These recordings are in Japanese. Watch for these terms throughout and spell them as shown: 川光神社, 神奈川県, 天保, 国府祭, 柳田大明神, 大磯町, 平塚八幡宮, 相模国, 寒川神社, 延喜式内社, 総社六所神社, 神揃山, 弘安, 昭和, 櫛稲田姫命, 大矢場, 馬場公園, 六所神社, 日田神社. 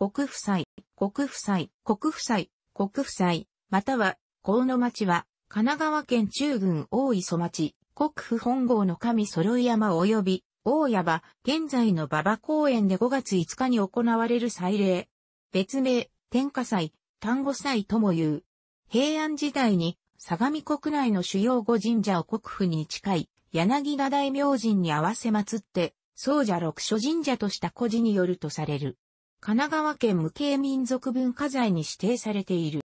国府祭、国府祭、国府祭、国府祭、または、河野町は、神奈川県中郡大磯町、国府本郷の神揃山及び、大矢場、現在の馬場公園で5月5日に行われる祭礼。別名、天下祭、丹後祭とも言う。平安時代に、相模国内の主要5神社を国府に近い、柳田大明神に合わせ祀って、総社六所神社とした故事によるとされる。神奈川県無形民俗文化財に指定されている。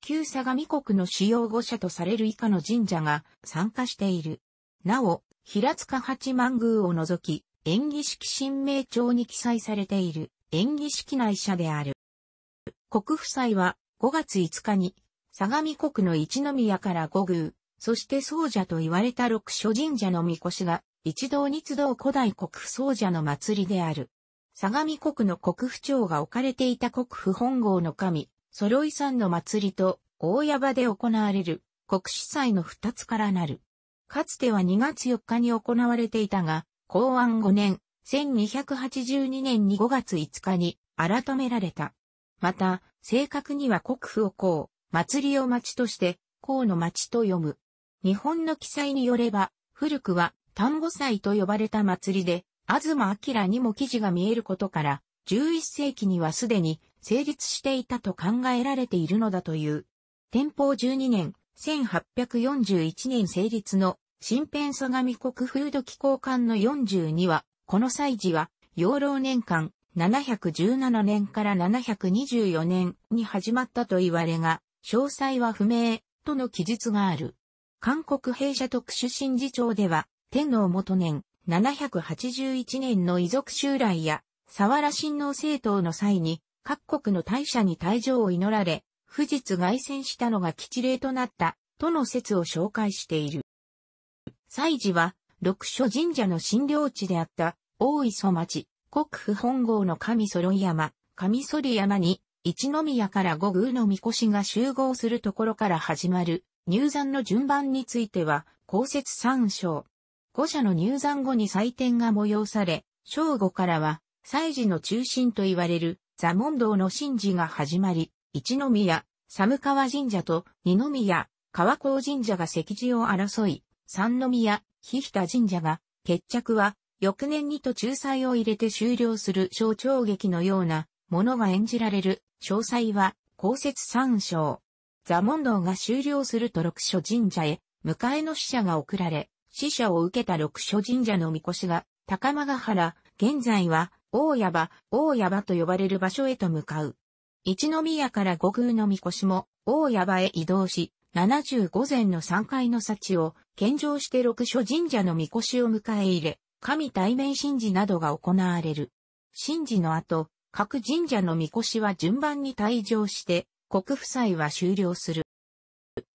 旧相模国の主要5社とされる以下の神社が参加している。なお、平塚八幡宮を除き、延喜式神明帳に記載されている、延喜式内社である。国府祭は5月5日に、相模国の一宮から五宮、そして総社と言われた六所神社の神輿が、一堂に集う古代国府総社の祭りである。相模国の国府庁が置かれていた国府本郷の神、揃山の祭りと、大矢場で行われる、国司祭の二つからなる。かつては2月4日に行われていたが、弘安5年、1282年に5月5日に、改められた。また、正確には国府をこう、祭りを町として、こうの町と読む。日本の記載によれば、古くは、丹後祭と呼ばれた祭りで、東明にも記事が見えることから、11世紀にはすでに成立していたと考えられているのだという。天保12年、1841年成立の新編相模国風土紀行巻の42は、この祭事は、養老年間、717年から724年に始まったと言われが、詳細は不明、との記述がある。韓国弊社特殊神事帳では、天皇元年、781年の遺族襲来や、佐原親王征討の際に、各国の大社に退場を祈られ、不実凱旋したのが吉例となった、との説を紹介している。祭事は、六所神社の診療地であった、大磯町、国府本郷の神揃山、神揃山に、一宮から五宮の神輿が集合するところから始まる、入山の順番については、後説参照。五社の入山後に祭典が催され、正午からは、祭事の中心と言われる、座問答の神事が始まり、一宮、寒川神社と二宮、川光神社が席次を争い、三宮、日日田神社が、決着は、翌年にと仲裁を入れて終了する小調劇のようなものが演じられる、詳細は、後説参照。座問答が終了すると六所神社へ、迎えの使者が送られ、使者を受けた六所神社のみこしが、高間ヶ原、現在は、大矢場と呼ばれる場所へと向かう。一宮から五宮のみこしも、大矢場へ移動し、75膳の3階の幸を、献上して六所神社のみこしを迎え入れ、神対面神事などが行われる。神事の後、各神社のみこしは順番に退場して、国府祭は終了する。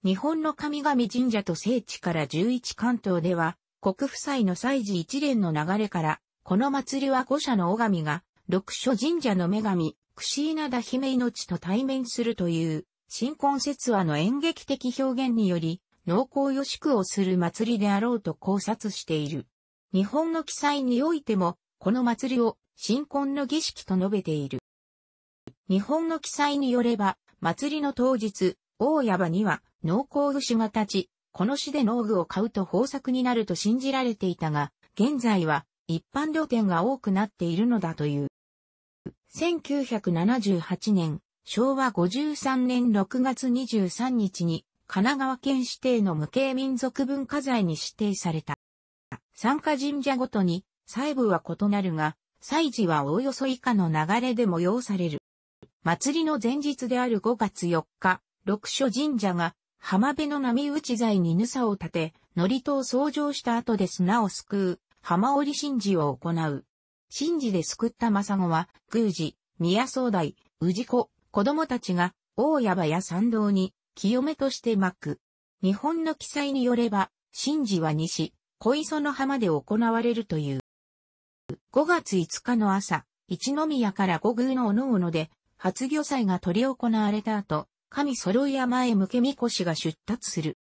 日本の神々神社と聖地から11関東では、国府祭の祭事一連の流れから、この祭りは五社の尾神が、六所神社の女神、櫛稲田姫命と対面するという、新婚説話の演劇的表現により、農耕予祝をする祭りであろうと考察している。日本の記載においても、この祭りを、新婚の儀式と述べている。日本の記載によれば、祭りの当日、大矢場には、農耕主が立ち、この市で農具を買うと豊作になると信じられていたが、現在は一般露店が多くなっているのだという。1978年、昭和53年6月23日に、神奈川県指定の無形民俗文化財に指定された。参加神社ごとに、細部は異なるが、祭事はおおよそ以下の流れで催される。祭りの前日である5月4日、六所神社が、浜辺の波打ち材に草を立て、祝詞を奏上した後で砂をすくう、浜織神事を行う。神事ですくった真砂は、宮司、宮総代、氏子、子供たちが、大矢場や参道に、清めとしてまく。日本の記載によれば、神事は西、小磯の浜で行われるという。5月5日の朝、一宮から五宮のおのおので、初御祭が執り行われた後、神揃山へ向けみこしが出立する。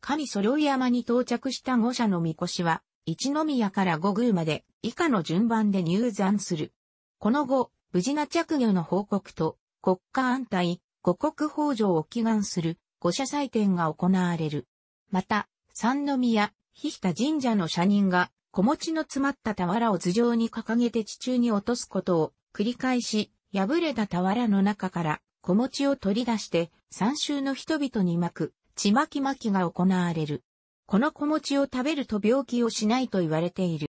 神揃山に到着した五社のみこしは、一宮から五宮まで以下の順番で入山する。この後、無事な着魚の報告と、国家安泰、五穀豊穣を祈願する五社祭典が行われる。また、三宮、日田神社の社人が、小餅の詰まった俵を頭上に掲げて地中に落とすことを繰り返し、破れた俵の中から小餅を取り出して、三州の人々に巻く、ちまきまきが行われる。この小餅を食べると病気をしないと言われている。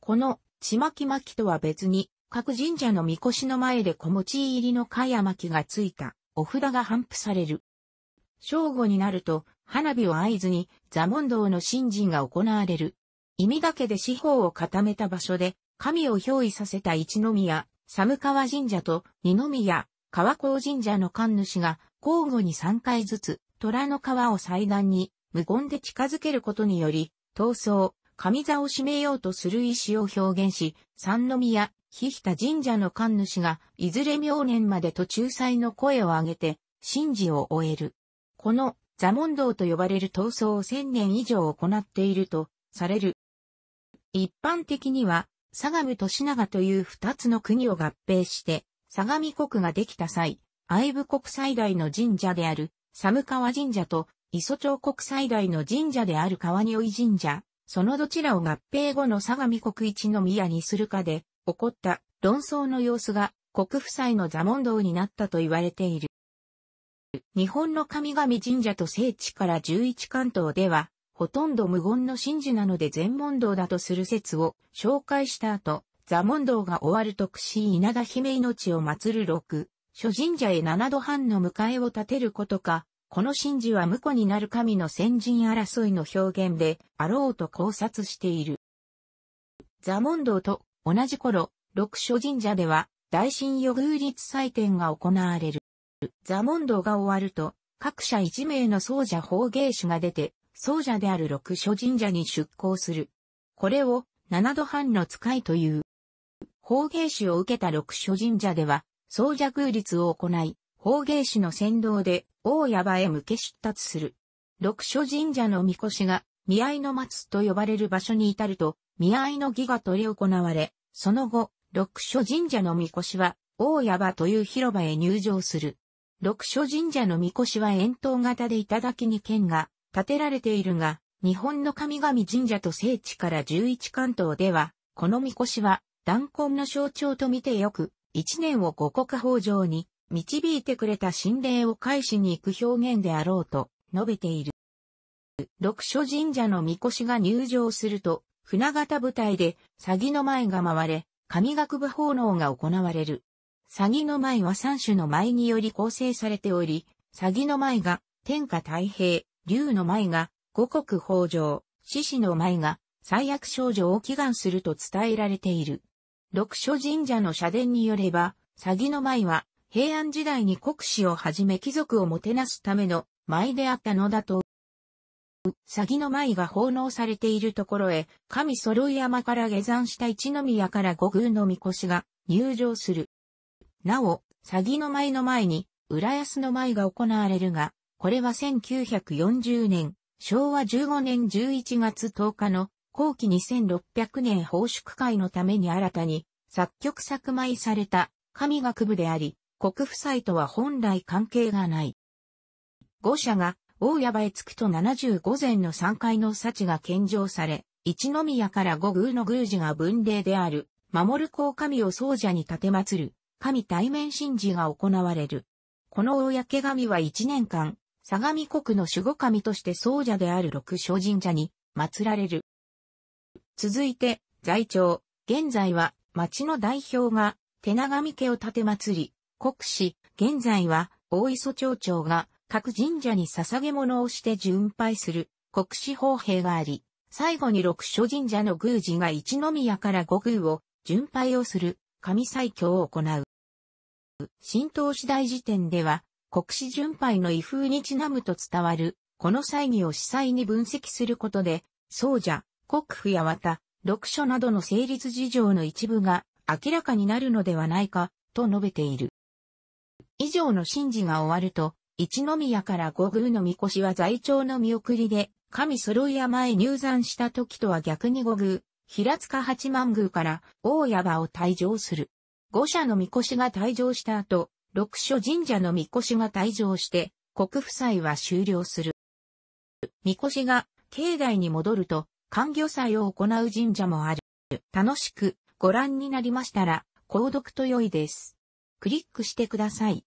このちまきまきとは別に、各神社の神輿の前で小餅入りのかや巻きがついたお札が頒布される。正午になると花火を合図に座問答の神事が行われる。忌みだけで四方を固めた場所で神を憑依させた一宮、寒川神社と二宮、川光神社の神主が交互に3回ずつ虎の皮を祭壇に無言で近づけることにより、闘争、神座を締めようとする意思を表現し、三宮、日田神社の神主が、いずれ明年までと仲裁の声を上げて、神事を終える。この、座問答と呼ばれる闘争を1000年以上行っていると、される。一般的には、相模と品川という2つの国を合併して、相模国ができた際、愛部国最大の神社である、寒川神社と、磯町国最大の神社である川におい神社、そのどちらを合併後の相模国一宮にするかで、起こった論争の様子が国夫妻の座問答になったと言われている。日本の神々神社と聖地から11関東では、ほとんど無言の神事なので全問答だとする説を紹介した後、座問答が終わると櫛井稲田姫命を祀る六所神社へ7度半の迎えを立てることか、この神事は婿になる神の先人争いの表現であろうと考察している。座問答と同じ頃、六所神社では、大神与偶立祭典が行われる。座問答が終わると、各社1名の僧者法芸士が出て、僧者である六所神社に出向する。これを、7度半の使いという。法芸士を受けた六所神社では、僧者偶立を行い、法芸士の先導で、大矢場へ向け出立する。六所神社の神輿が、見合いの松と呼ばれる場所に至ると、見合いの儀が執り行われ、その後、六所神社の神輿は、大矢場という広場へ入場する。六所神社の神輿は円筒型で頂に剣が立てられているが、日本の神々神社と聖地から11関東では、この神輿は、弾痕の象徴と見てよく、1年を五穀豊穣に導いてくれた神霊を返しに行く表現であろうと述べている。六所神社の神輿が入場すると、船形舞台で、サギの舞が回れ、神楽部奉納が行われる。サギの舞は3種の舞により構成されており、サギの舞が、天下太平、龍の舞が、五穀豊穣、獅子の舞が、最悪少女を祈願すると伝えられている。六所神社の社伝によれば、サギの舞は、平安時代に国司をはじめ貴族をもてなすための舞であったのだと。サギの舞が奉納されているところへ、神揃い山から下山した一宮から五宮の神輿が入場する。なお、サギの舞の前に、浦安の舞が行われるが、これは1940年、昭和15年11月10日の、後期2600年奉祝会のために新たに、作曲作舞された、神楽部であり、国夫妻とは本来関係がない。五社が、大矢場へ着くと75膳の3階の幸が献上され、一宮から五宮の宮司が分霊である、守る子神を僧者に立て祀る、神対面神事が行われる。この公神は1年間、相模国の守護神として僧者である六所神社に祀られる。続いて、在庁、現在は町の代表が手長家を立て祀り、国司、現在は大磯町長が、各神社に捧げ物をして巡拝する国司奉幣があり、最後に六所神社の宮司が一宮から五宮を巡拝をする神祭供を行う。神道史大辞典では国司巡拝の威風にちなむと伝わる、この祭儀を司祭に分析することで、僧者、国府や綿、六所などの成立事情の一部が明らかになるのではないか、と述べている。以上の神事が終わると、一宮から五宮の神輿は在庁の見送りで、神揃い山へ入山した時とは逆に五宮、平塚八幡宮から大矢場を退場する。5社の神輿が退場した後、6所神社の神輿が退場して、国府祭は終了する。神輿が境内に戻ると、寒魚祭を行う神社もある。楽しくご覧になりましたら、購読と良いです。クリックしてください。